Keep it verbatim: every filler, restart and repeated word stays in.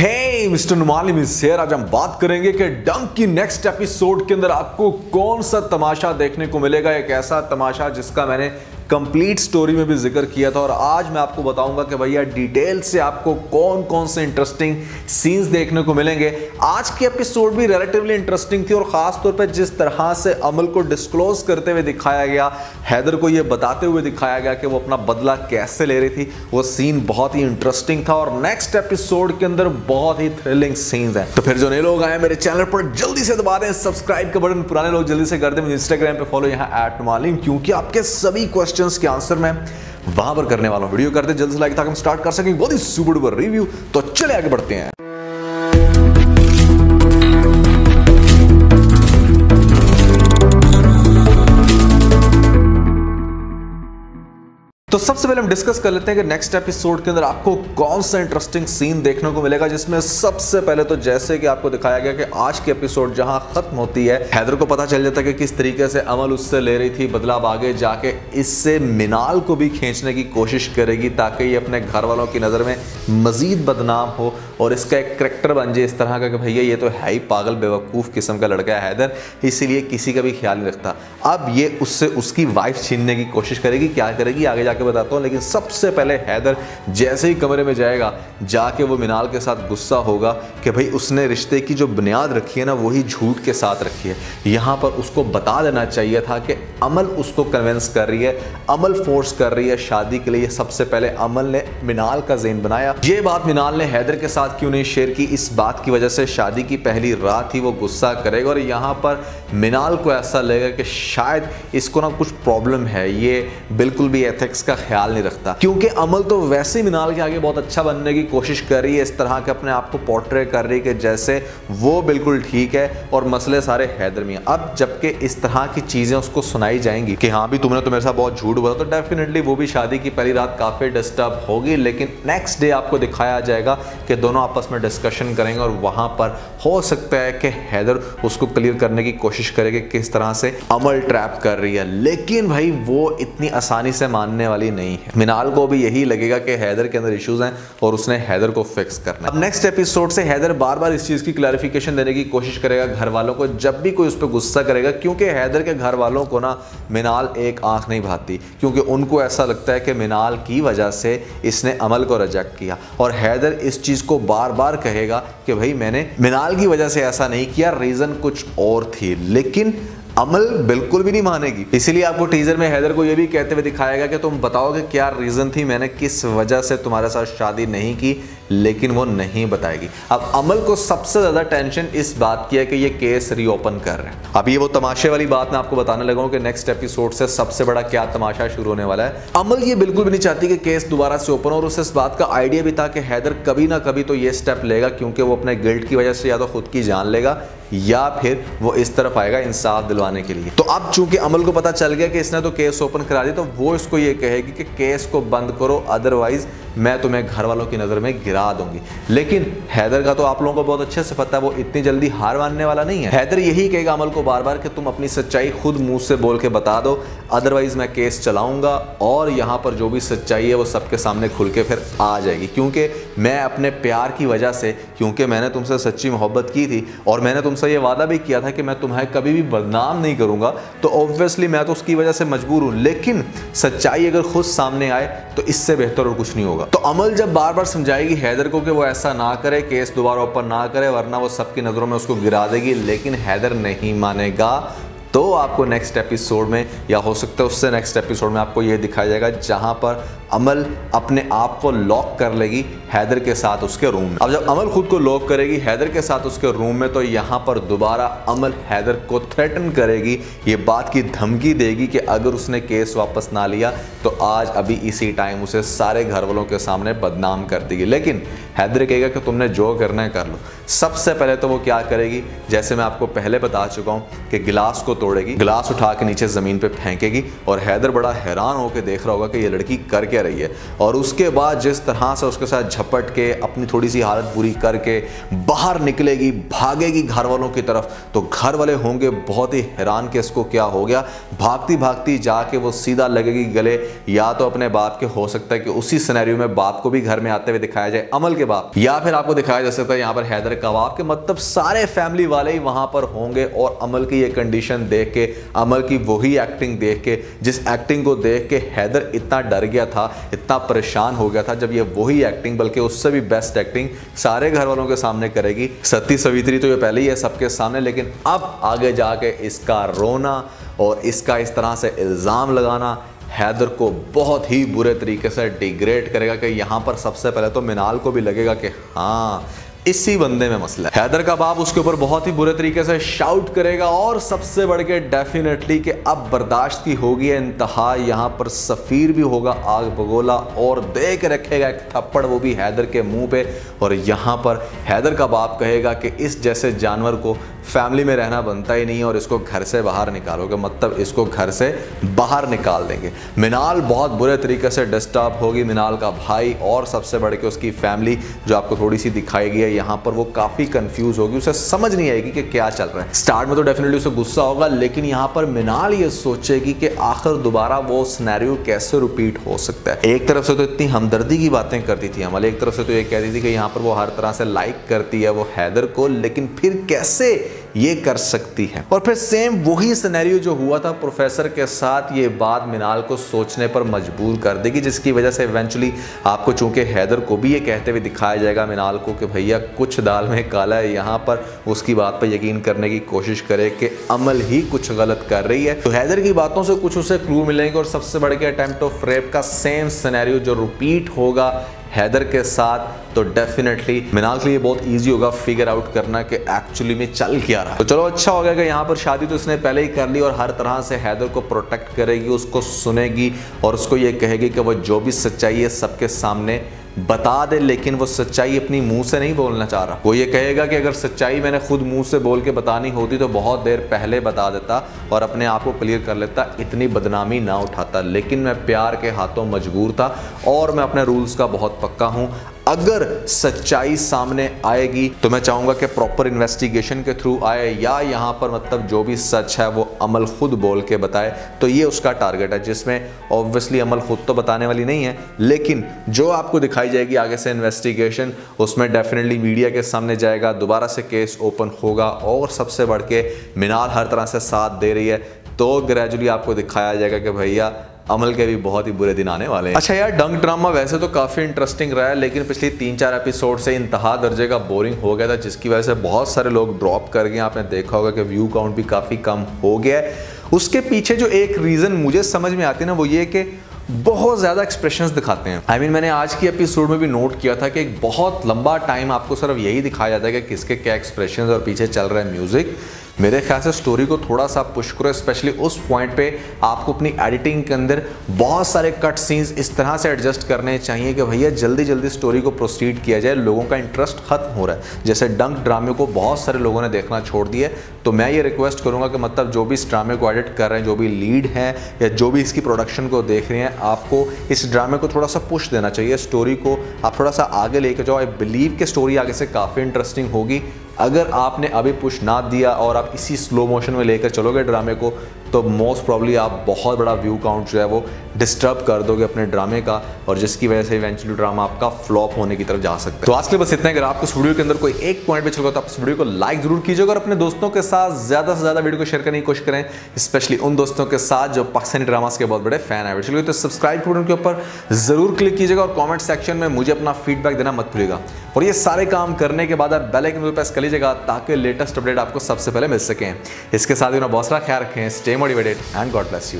Hey mister Noman Aleem is here. आज हम बात करेंगे कि डंक की नेक्स्ट एपिसोड के अंदर आपको कौन सा तमाशा देखने को मिलेगा, एक ऐसा तमाशा जिसका मैंने कंप्लीट स्टोरी में भी जिक्र किया था। और आज मैं आपको बताऊंगा कि भैया डिटेल से आपको कौन कौन से इंटरेस्टिंग सीन्स देखने को मिलेंगे। आज की एपिसोड भी रिलेटिवली इंटरेस्टिंग थी और ख़ास तौर पे जिस तरह से अमल को डिस्क्लोज करते हुए दिखाया गया, हैदर को ये बताते हुए दिखाया गया कि वो अपना बदला कैसे ले रही थी, वो सीन बहुत ही इंटरेस्टिंग था। और नेक्स्ट एपिसोड के अंदर बहुत ही थ्रिलिंग सीन्स हैं। तो फिर जो नए लोग आए मेरे चैनल पर जल्दी से दबा दें सब्सक्राइब का बटन, पुराने लोग जल्दी से कर दें मुझे इंस्टाग्राम पर फॉलो यहाँ एट नोमान अलीम, क्योंकि आपके सभी क्वेश्चन के आंसर मैं वहां पर करने वाला हूं। वीडियो करते जल्द से लाइक ताकि हम स्टार्ट कर सकें बहुत ही सुपर डुपर रिव्यू। तो चले आगे बढ़ते हैं। तो सबसे पहले हम डिस्कस कर लेते हैं कि नेक्स्ट एपिसोड के अंदर आपको कौन सा इंटरेस्टिंग सीन देखने को मिलेगा, जिसमें सबसे पहले तो जैसे कि आपको दिखाया गया कि आज के एपिसोड जहां खत्म होती है, हैदर को पता चल जाता है कि किस तरीके से अमल उससे ले रही थी बदलाव, आगे जाके इससे मीनाल को भी खींचने की कोशिश करेगी ताकि ये अपने घर वालों की नज़र में मजीद बदनाम हो और इसका एक करेक्टर बन जाए इस तरह का कि भैया ये तो है ही पागल बेवकूफ़ किस्म का लड़का है हैदर, इसीलिए किसी का भी ख्याल नहीं रखता। अब ये उससे उसकी वाइफ छीनने की कोशिश करेगी, क्या करेगी आगे जाके बताता हूं। लेकिन सबसे पहले हैदर जैसे ही कमरे में जाएगा, जाके वो मीनाल के साथ गुस्सा होगा कि भाई उसने रिश्ते की जो बुनियाद रखी है ना वही झूठ के साथ रखी है। यहाँ पर उसको बता देना चाहिए था कि अमल उसको कन्विंस कर रही है, अमल फोर्स कर रही है शादी के लिए। सबसे पहले अमल ने मीनाल का ज़हन बनाया। ये बात मीनाल ने हैदर के साथ क्यों नहीं शेयर की, इस बात की वजह से शादी की पहली रात ही वो गुस्सा करेगा और यहाँ पर मीनाल को ऐसा लगेगा कि शायद इसको ना कुछ प्रॉब्लम है, ये बिल्कुल भी एथिक्स का ख्याल नहीं रखता। क्योंकि अमल तो वैसे ही मीनाल के आगे बहुत अच्छा बनने की कोशिश कर रही है, इस तरह के अपने आप को पोर्ट्रे कर रही है कि जैसे वो बिल्कुल ठीक है और मसले सारे हैदर में। अब जबकि इस तरह की चीजें उसको सुनाई जाएंगी कि हाँ भी तुमने तो मेरे साथ बहुत झूठ बोला, तो डेफिनेटली वो भी शादी की पहली रात काफी डिस्टर्ब होगी। लेकिन नेक्स्ट डे आपको दिखाया जाएगा कि दोनों आपस में डिस्कशन करेंगे और वहां पर हो सकता है कि हैदर उसको क्लियर करने की कोशिश करेगी किस तरह से अमल ट्रैप कर रही है। लेकिन भाई वो इतनी आसानी से मानने वाली नहीं है। मीनाल को भी यही लगेगा कि हैदर के अंदर इश्यूज हैं और उसने हैदर को फिक्स करना है। अब नेक्स्ट एपिसोड से हैदर बार बार इस चीज की क्लैरिफिकेशन देने की कोशिश करेगा घर वालों को जब भी कोई उस पर गुस्सा करेगा, क्योंकि हैदर के घर वालों को ना मीनाल एक आंख नहीं भाती, क्योंकि उनको ऐसा लगता है कि मीनाल की वजह से इसने अमल को रिजेक्ट किया। और हैदर इस चीज को बार बार कहेगा कि भाई मैंने मीनाल की वजह से ऐसा नहीं किया, रीजन कुछ और थी। लेकिन अमल बिल्कुल भी नहीं मानेगी, इसीलिए आपको टीजर में हैदर को यह भी कहते हुए दिखाया गया कि तुम बताओ कि क्या रीज़न थी, मैंने किस वजह से तुम्हारे साथ शादी नहीं की, लेकिन वो नहीं बताएगी। अब अमल को सबसे ज़्यादा टेंशन इस बात की है कि ये केस रीओपन कर रहे हैं। अब ये वो तमाशे वाली बात मैं आपको बताने लगा हूँ कि नेक्स्ट एपिसोड से सबसे बड़ा क्या तमाशा शुरू होने वाला है। अमल ये बिल्कुल भी नहीं चाहती कि केस दोबारा से ओपन हो और उसे इस बात का आइडिया भी था कि हैदर कभी ना कभी तो ये स्टेप लेगा, क्योंकि वो अपने गिल्ट की वजह से या तो खुद की जान लेगा या फिर वो इस तरफ आएगा इंसाफ दिलवाने के लिए। तो अब चूंकि अमल को पता चल गया कि इसने तो केस ओपन करा दिया, तो वो इसको ये कहेगी कि केस को बंद करो अदरवाइज मैं तुम्हें घर वालों की नज़र में गिरा दूंगी। लेकिन हैदर का तो आप लोगों को बहुत अच्छे से पता है वो इतनी जल्दी हार मानने वाला नहीं है। हैदर यही कहेगा अमल को बार बार कि तुम अपनी सच्चाई खुद मुंह से बोल के बता दो अदरवाइज मैं केस चलाऊंगा, और यहाँ पर जो भी सच्चाई है वो सबके सामने खुल के फिर आ जाएगी। क्योंकि मैं अपने प्यार की वजह से, क्योंकि मैंने तुमसे सच्ची मोहब्बत की थी और मैंने तुमसे ये वादा भी किया था कि मैं तुम्हें कभी भी बदनाम नहीं करूँगा, तो ऑब्वियसली मैं तो उसकी वजह से मजबूर हूँ। लेकिन सच्चाई अगर खुद सामने आए तो इससे बेहतर और कुछ नहीं होगा। तो अमल जब बार बार समझाएगी हैदर को कि वो ऐसा ना करे, केस दोबारा ओपन ना करे, वरना वो सबकी नज़रों में उसको गिरा देगी, लेकिन हैदर नहीं मानेगा। तो आपको नेक्स्ट एपिसोड में या हो सकता है उससे नेक्स्ट एपिसोड में आपको ये दिखाया जाएगा जहाँ पर अमल अपने आप को लॉक कर लेगी हैदर के साथ उसके रूम में। अब जब अमल खुद को लॉक करेगी हैदर के साथ उसके रूम में, तो यहाँ पर दोबारा अमल हैदर को थ्रेटन करेगी, ये बात की धमकी देगी कि अगर उसने केस वापस ना लिया तो आज अभी इसी टाइम उसे सारे घर वालों के सामने बदनाम कर देगी। लेकिन हैदर कहेगा कि तुमने जो करना है कर लो। सबसे पहले तो वो क्या करेगी, जैसे मैं आपको पहले बता चुका हूँ कि गिलास को तोड़ेगी, गिलास उठा के नीचे ज़मीन पे फेंकेगी और हैदर बड़ा हैरान होकर देख रहा होगा कि ये लड़की कर क्या रही है। और उसके बाद जिस तरह से उसके साथ झपट के अपनी थोड़ी सी हालत पूरी करके बाहर निकलेगी, भागेगी घर वालों की तरफ, तो घर वाले होंगे बहुत ही हैरान कि इसको क्या हो गया। भागती भागती जाके वो सीधा लगेगी गले या तो अपने बाप के, हो सकता है कि उसी सिनेरियो में बाप को भी घर में आते हुए दिखाया जाए, अमल के बाप, या फिर आपको दिखाया जा सकता है यहाँ पर हैदर कबाब के, मतलब सारे फैमिली वाले ही वहां पर होंगे। और अमल की ये कंडीशन देख के, अमल की वही एक्टिंग देख के, जिस एक्टिंग को देख के हैदर इतना डर गया था, इतना परेशान हो गया था, जब ये वही एक्टिंग बल्कि उससे भी बेस्ट एक्टिंग सारे घर वालों के सामने करेगी। सती सवित्री तो ये पहले ही है सबके सामने, लेकिन अब आगे जाके इसका रोना और इसका इस तरह से इल्ज़ाम लगाना हैदर को बहुत ही बुरे तरीके से डिग्रेड करेगा कि यहाँ पर सबसे पहले तो मीनाल को भी लगेगा कि हाँ इसी बंदे में मसला है। हैदर का बाप उसके ऊपर बहुत ही बुरे तरीके से शाउट करेगा और सबसे बढ़ के डेफिनेटली कि अब बर्दाश्त की होगी इंतहा, यहाँ पर सफ़ीर भी होगा आग बगोला और दे के रखेगा एक थप्पड़, वो भी हैदर के मुंह पे। और यहाँ पर हैदर का बाप कहेगा कि इस जैसे जानवर को फैमिली में रहना बनता ही नहीं और इसको घर से बाहर निकालोगे, मतलब इसको घर से बाहर निकाल देंगे। मीनाल बहुत बुरे तरीके से डिस्टर्ब होगी, मीनाल का भाई और सबसे बढ़ के उसकी फैमिली जो आपको थोड़ी सी दिखाई गई है यहाँ पर, वो काफ़ी कंफ्यूज होगी, उसे समझ नहीं आएगी कि क्या चल रहा है। स्टार्ट में तो डेफिनेटली उसे गुस्सा होगा, लेकिन यहाँ पर मीनाल ये सोचेगी कि आखिर दोबारा वो सिनेरियो कैसे रिपीट हो सकता है। एक तरफ से तो इतनी हमदर्दी की बातें करती थी अमल, एक तरफ से तो ये कहती थी कि यहाँ पर वो हर तरह से लाइक करती है वो हैदर को, लेकिन फिर कैसे ये कर सकती है। और फिर सेम वही सिनेरियो जो हुआ था प्रोफेसर के साथ, ये बात मीनाल को सोचने पर मजबूर कर देगी, जिसकी वजह से इवेंचुअली आपको चूंकि हैदर को भी ये कहते हुए दिखाया जाएगा मीनाल को कि भैया कुछ दाल में काला है, यहाँ पर उसकी बात पर यकीन करने की कोशिश करे कि अमल ही कुछ गलत कर रही है। तो हैदर की बातों से कुछ उसे क्लू मिलेंगे और सबसे बढ़ के अटेम्प्ट ऑफ रेप का सेम सिनेरियो जो रिपीट होगा हैदर के साथ, तो डेफिनेटली मीनाल के लिए बहुत इजी होगा फिगर आउट करना कि एक्चुअली में चल क्या रहा है। तो चलो अच्छा हो गया कि यहाँ पर शादी तो उसने पहले ही कर ली और हर तरह से हैदर को प्रोटेक्ट करेगी, उसको सुनेगी और उसको ये कहेगी कि वो जो भी सच्चाई है सबके सामने बता दे, लेकिन वो सच्चाई अपनी मुंह से नहीं बोलना चाह रहा। वो ये कहेगा कि अगर सच्चाई मैंने खुद मुंह से बोल के बतानी होती तो बहुत देर पहले बता देता और अपने आप को क्लियर कर लेता, इतनी बदनामी ना उठाता, लेकिन मैं प्यार के हाथों मजबूर था और मैं अपने रूल्स का बहुत पक्का हूं। अगर सच्चाई सामने आएगी तो मैं चाहूंगा कि प्रॉपर इन्वेस्टिगेशन के थ्रू आए, या यहाँ पर मतलब जो भी सच है वो अमल खुद बोल के बताए, तो ये उसका टारगेट है, जिसमें ऑब्वियसली अमल खुद तो बताने वाली नहीं है, लेकिन जो आपको दिखाई जाएगी आगे से इन्वेस्टिगेशन, उसमें डेफिनेटली मीडिया के सामने जाएगा, दोबारा से केस ओपन होगा और सबसे बढ़ के मीनाल हर तरह से साथ दे रही है, तो ग्रेजुअली आपको दिखाया जाएगा कि भैया अमल के भी बहुत ही बुरे दिन आने वाले हैं। अच्छा यार, डंक ड्रामा वैसे तो काफ़ी इंटरेस्टिंग रहा है, लेकिन पिछले तीन चार एपिसोड से इंतहा दर्जे का बोरिंग हो गया था, जिसकी वजह से बहुत सारे लोग ड्रॉप कर गए। आपने देखा होगा कि व्यू काउंट भी काफ़ी कम हो गया है। उसके पीछे जो एक रीज़न मुझे समझ में आती है ना, वो ये कि बहुत ज़्यादा एक्सप्रेशंस दिखाते हैं। आई मीन मैंने आज की एपिसोड में भी नोट किया था कि एक बहुत लंबा टाइम आपको सिर्फ यही दिखाया जाता है कि किसके क्या एक्सप्रेशंस और पीछे चल रहा है म्यूज़िक। मेरे ख्याल से स्टोरी को थोड़ा सा पुश करो, स्पेशली उस पॉइंट पे आपको अपनी एडिटिंग के अंदर बहुत सारे कट सीन्स इस तरह से एडजस्ट करने चाहिए कि भैया जल्दी जल्दी स्टोरी को प्रोसीड किया जाए, लोगों का इंटरेस्ट खत्म हो रहा है। जैसे डंक ड्रामे को बहुत सारे लोगों ने देखना छोड़ दिया, तो मैं ये रिक्वेस्ट करूँगा कि मतलब जो भी इस ड्रामे को एडिट कर रहे हैं, जो भी लीड है या जो भी इसकी प्रोडक्शन को देख रहे हैं, आपको इस ड्रामे को थोड़ा सा पुश देना चाहिए, स्टोरी को आप थोड़ा सा आगे लेके जाओ। आई बिलीव कि स्टोरी आगे से काफ़ी इंटरेस्टिंग होगी। अगर आपने अभी पुश ना दिया और आप इसी स्लो मोशन में लेकर चलोगे ड्रामे को, तो मोस्ट प्रॉब्ली आप बहुत बड़ा व्यू काउंट जो है वो डिस्टर्ब कर दोगे अपने ड्रामे का, और जिसकी वजह से इवेंचुअली ड्रामा आपका फ्लॉप होने की तरफ जा सकता है। तो आज के लिए बस इतना है। अगर आपको इस वीडियो के अंदर कोई एक पॉइंट भी चलता तो आप इस वीडियो को लाइक जरूर कीजिएगा और अपने दोस्तों के साथ ज़्यादा से ज़्यादा वीडियो को शेयर करने की कोशिश करें, स्पेशली उन दोस्तों के साथ जो पाकिस्तानी ड्रामास के बहुत बड़े फैन है। चलिए तो सब्सक्राइब बटन के ऊपर ज़रूर क्लिक कीजिएगा और कॉमेंट सेक्शन में मुझे अपना फीडबैक देना मत भूलिएगा। और ये सारे काम करने के बाद आप बेल आइकन को प्रेस कर लीजिएगा ताकि लेटेस्ट अपडेट आपको सबसे पहले मिल सकें। इसके साथ ही ना बहुत सारा ख्याल रखें, stay motivated and God bless you.